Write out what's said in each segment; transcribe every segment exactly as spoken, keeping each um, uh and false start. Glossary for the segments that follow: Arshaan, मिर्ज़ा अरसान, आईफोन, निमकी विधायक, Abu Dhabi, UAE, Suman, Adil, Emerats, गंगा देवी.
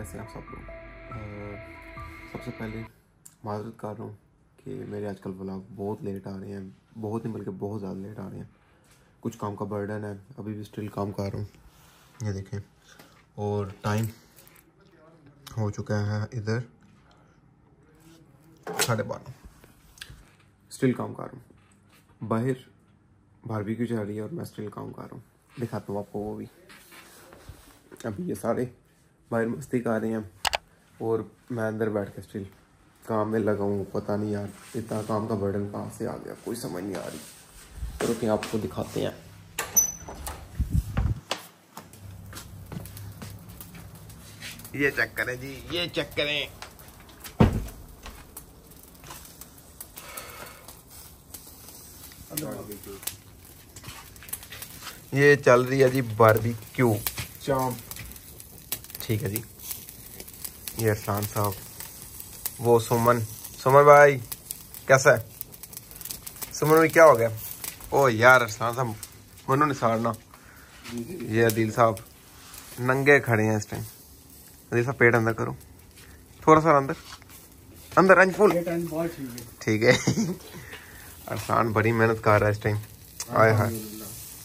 कैसे आप सब लोग। सबसे पहले माजरत कर रहा हूँ कि मेरे आजकल व्लॉग बहुत लेट आ रहे हैं, बहुत नहीं बल्कि बहुत ज़्यादा लेट आ रहे हैं। कुछ काम का बर्डन है, अभी भी स्टिल काम कर रहा हूँ, ये देखें। और टाइम हो चुका है इधर साढ़े बारह, स्टिल काम कर रहा हूँ। बाहर बारबेक्यू चल रही है और मैं स्टिल काम कर रहा हूँ, दिखाता हूँ आपको वो भी। अभी ये सारे बाहर मस्ती कर रहे हैं और मैं अंदर बैठ के स्टिल काम में लगा हूँ। पता नहीं यार इतना काम का बर्डन कहाँ से आ गया, कोई समझ नहीं आ रही। तो क्या आपको दिखाते हैं, ये चेक करें जी, ये चेक करें। ये चल रही है जी बारबेक्यू चाम, ठीक है जी। ये अरशान साहब, वो सुमन, सुमन भाई कैसा है? सुमन भाई क्या हो गया? ओ यार अरशान साहब मनो नहीं सारना। ये आदिल साहब नंगे खड़े हैं इस टाइम। आदिल साहब पेट अंदर करो, थोड़ा सा अंदर अंदर अंज फुल, ठीक है। अरशान बड़ी मेहनत कर रहा है इस टाइम। हाय हाय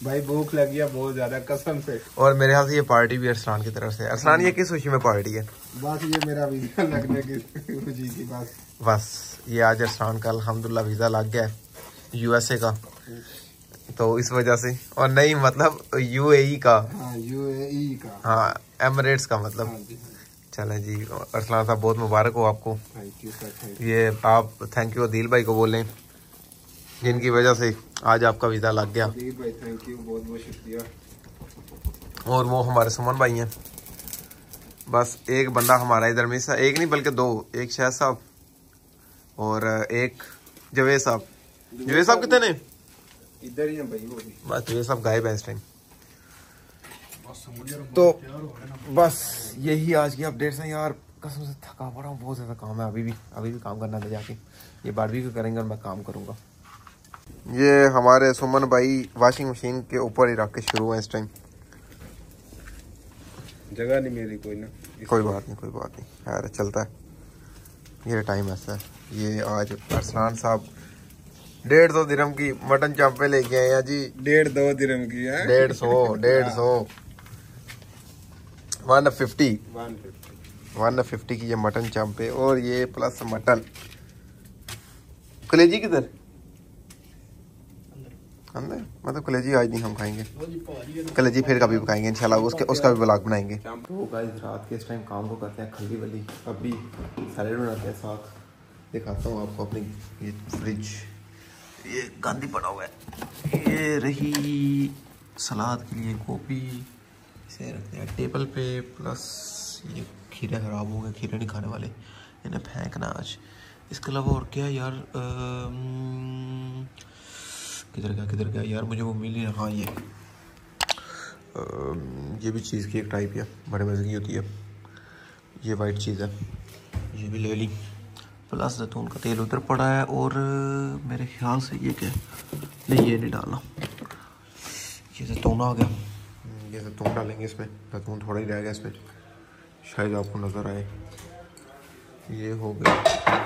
भाई, भूख लगी है बहुत ज्यादा कसम से। और मेरे हाथ से ये पार्टी भी अरशान की तरफ से। अरशान ये किस खुशी में पार्टी है? बस ये मेरा वीजा लगने की खुशी की। बस बस ये आज अरशान का अल्हम्दुलिल्लाह वीजा लग गया है यूएसए का, तो इस वजह से। और नहीं मतलब यूएई का, हाँ यूएई का, हाँ एमरेट्स का मतलब। हाँ जी, चलें जी अरशान साहब बहुत मुबारक हो आपको। Thank you sir. ये आप थैंक यू आदिल भाई को बोलें, जिनकी वजह से आज आपका वीज़ा लग गया। भाई थैंक यू, बहुत बहुत शुक्रिया। और वो हमारे सुमन भाई हैं। बस एक बंदा हमारा इधर मिस है, एक नहीं बल्कि दो, एक शाह साहब और एक जवेद साहब। जवेद साहब कितने ने इधर ही हैं भाई, वो भी बस जवेद साहब गायब हैं इस टाइम। तो बस यही आज की अपडेट्स हैं यार। कसम से थका पड़ा हूँ, बहुत ज़्यादा काम है, अभी भी अभी भी काम करना था जाके। ये बारबेक्यू करेंगे और मैं काम करूँगा। ये हमारे सुमन भाई वॉशिंग मशीन के ऊपर ही रख के शुरू है इस टाइम। जगह नहीं मेरी कोई ना, कोई बात नहीं कोई बात नहीं यार, चलता है। ये टाइम ऐसा है। ये आज अरशान साहब डेढ़ सौ दिरहम की मटन चांपे लेके आए हैं जी। डेढ़ दो दिरहम की है, डेढ़ सौ डेढ़ सौ वन फिफ्टी वन फिफ्टी की ये मटन चांपे। और ये प्लस मटन कलेजी किधर अंदर, मतलब कलेजी आज नहीं हम खाएंगे, कलेजी फिर कभी पकाएंगे इंशाल्लाह, उसके उसका भी ब्लॉग बनाएंगे। तो गाइस रात के इस टाइम काम को करते हैं खली वाली, अभी सैलेड बनाते हैं साथ। दिखाता हूँ आपको अपनी ये फ्रिज, ये गंदी पड़ा हुआ है। ये रही सलाद के लिए गोभी, इसे रखते हैं टेबल पे। प्लस ये खीरे खराब हो गए, खीरे नहीं खाने वाले, इन्हें फेंकना आज। इसके अलावा और क्या यार, किधर गया किधर गया यार, मुझे वो मिली। हाँ ये आ, ये भी चीज़ की एक टाइप है, बड़े मज़े की होती है। ये वाइट चीज़ है, ये भी ले ली। प्लस जैतून का तेल उधर पड़ा है। और मेरे ख्याल से ये क्या, नहीं ये नहीं डालना, ये जैतून आ गया। ये जैतून डालेंगे इसमें, जैतून थोड़ा ही रहेगा इसमें, शायद आपको नज़र आए। ये हो गया।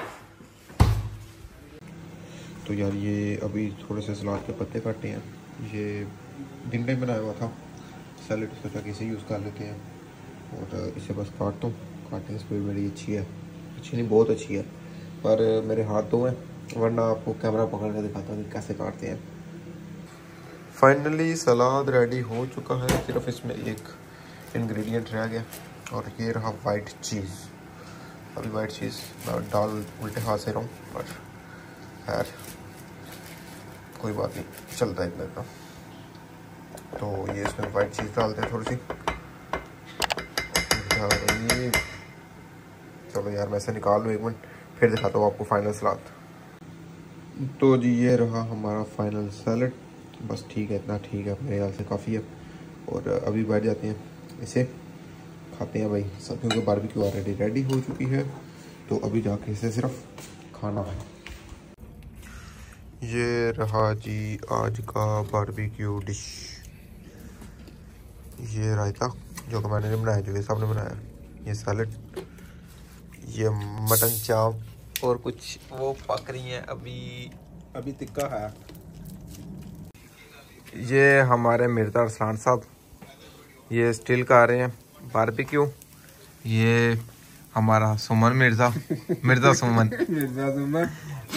तो यार ये अभी थोड़े से सलाद के पत्ते काटे हैं, ये दिन में बनाया हुआ था सैलेड, सोचा कि इसे यूज़ कर लेते हैं। और इसे बस काटता हूँ, काटने की स्पीड मेरी अच्छी है, अच्छी नहीं बहुत अच्छी है, पर मेरे हाथ दो हैं, वरना आपको कैमरा पकड़ कर दिखाता हूँ कि कैसे काटते हैं। फाइनली सलाद रेडी हो चुका है, सिर्फ इसमें एक इन्ग्रीडियंट रह गया और ये रहा वाइट चीज़। अभी वाइट चीज़ डाल उल्टे हाथ से रहा हूँ, पर खैर कोई बात नहीं, चलता है इतना का। तो ये इसमें वाइट चीज़ डालते हैं थोड़ी सी। चलो यार मैं इसे निकाल लूँ एक मिनट, फिर दिखाता हूँ आपको फाइनल सलाद। तो जी ये रहा हमारा फाइनल सैलड। बस ठीक है, इतना ठीक है मेरे ख्याल से काफ़ी है। और अभी बैठ जाते हैं, इसे खाते हैं भाई सब, क्योंकि बारबेक्यू ऑलरेडी रेडी हो चुकी है। तो अभी जाके इसे सिर्फ खाना है। ये रहा जी आज का बारबेक्यू डिश। ये रायता जो कि मैंने नहीं बनाया, जो साहब ने बनाया। ये सैलड, ये मटन चाप और कुछ वो पक रही हैं अभी अभी तिक्का है। ये हमारे मिर्ज़ा अरसान साहब ये स्टील का आ रहे हैं बारबेक्यू। ये हमारा सुमन मिर्ज़ा मिर्ज़ा सुमन मिर्ज़ा सुमन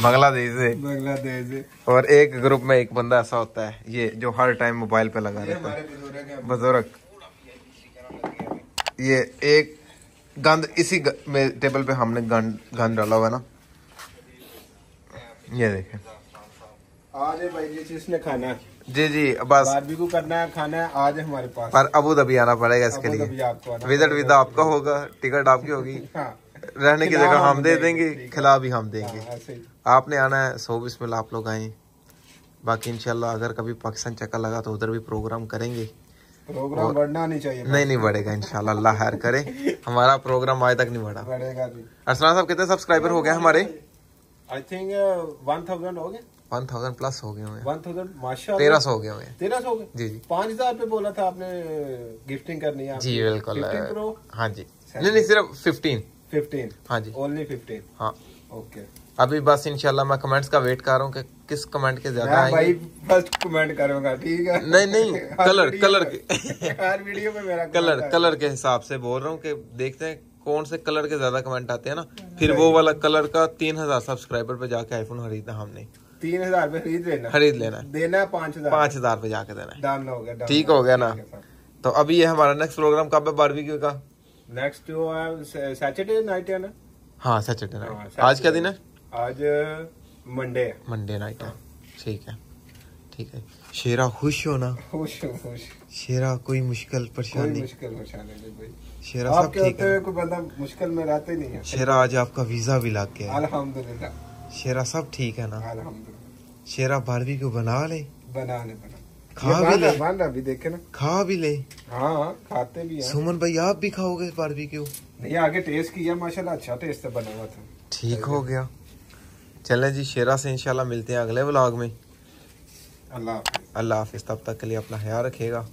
बांग्लादेश से बांग्लादेश से। और एक ग्रुप में एक बंदा ऐसा होता है ये जो हर टाइम मोबाइल पे लगा रहता है, बुजुर्ग। ये एक गंद इसी ग, में टेबल पे हमने गंद गंद डाला हुआ ना, ये देखें। आज भाई जी चीज़ खाना है जी जी बस बारबेक्यू करना है, खाना है आज हमारे पास। पर अबू धाबी आना पड़ेगा इसके लिए, विजिट विदा आपका होगा, टिकट आपकी होगी, हाँ। रहने की जगह हम दे देंगे, खिला भी हम देंगे। आपने आना है सो बिस्मिल्लाह आप लोग आए। बाकी इंशाल्लाह अगर कभी पाकिस्तान चक्कर लगा तो उधर भी प्रोग्राम करेंगे। प्रोग्राम बढ़ना नहीं चाहिए, नहीं नहीं बढ़ेगा इंशाल्लाह, अल्लाह खैर करे। हमारा प्रोग्राम आज तक नहीं बढ़ा। अरसलान साहब कितने सब्सक्राइबर हो गए हमारे? आई थिंक वन थाउज़ेंड हो गए, वन थाउज़ेंड प्लस हो गए होंगे, वन थाउज़ेंड माशाल्लाह तेरह सौ हो गए होंगे, तेरह सौ हो गए जी जी। पाँच हज़ार पे बोला था आपने गिफ्टिंग करनी है जी, बिल्कुल हाँ जी, नहीं नहीं सिर्फ फिफ्टीन फिफ्टीन हाँ जी, ओनली फिफ्टीन हाँ ओके। अभी बस इंशाल्लाह मैं कमेंट्स का वेट कर रहा हूँ कि किस कमेंट के ज्यादा आएंगे। भाई फर्स्ट कमेंट करूंगा ठीक है, नहीं नहीं कलर कलर के हर वीडियो में मेरा कलर कलर के हिसाब से बोल रहा हूँ कि देखते हैं कौन से कलर के ज्यादा कमेंट आते हैं ना, फिर वो वाला कलर का तीन हजार सब्सक्राइबर पे जाके आईफोन खरीदना। हमने तीन हजार पे खरीद लेना खरीद लेना देना है, पाँच हजार पाँच हजार पे जाके देना है, ठीक हो गया ना। तो अभी ये हमारा नेक्स्ट प्रोग्राम कब है बारबेक्यू का? नेक्स्ट सैटरडे नाइट है ना, हाँ सैटरडे नाइट। आज क्या दिन है? आज मंडे मंडे नाइट है, ठीक है ठीक है। शेरा खुश होना, खुश खुश शेरा, कोई मुश्किल परेशानी मुश्किल परेशानी शेरा सब ठीक है, कोई बंदा मुश्किल में रहते नहीं है। शेरा आज आपका वीजा भी लग गया अल्हम्दुलिल्लाह। शेरा सब ठीक है ना अल्हम्दुलिल्लाह। शेरा बारबेक्यू बना ले बना ले बना खा भी ले बना भी देखे ना खा भी ले, हाँ खाते भी हैं। सुमन भाई आप भी खाओगे बारबेक्यू? नहीं आगे टेस्ट किया माशाल्लाह, अच्छा टेस्ट बना हुआ था, ठीक हो गया। चले जी शेरा से इंशाल्लाह मिलते हैं अगले व्लॉग में। अल्लाह अल्लाह हाफिज़। तब तक के लिए अपना ख्याल रखिएगा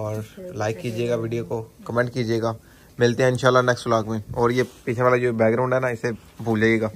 और लाइक कीजिएगा वीडियो को, कमेंट कीजिएगा। मिलते हैं इंशाल्लाह नेक्स्ट व्लॉग में। और ये पीछे वाला जो बैकग्राउंड है ना इसे भूलिएगा।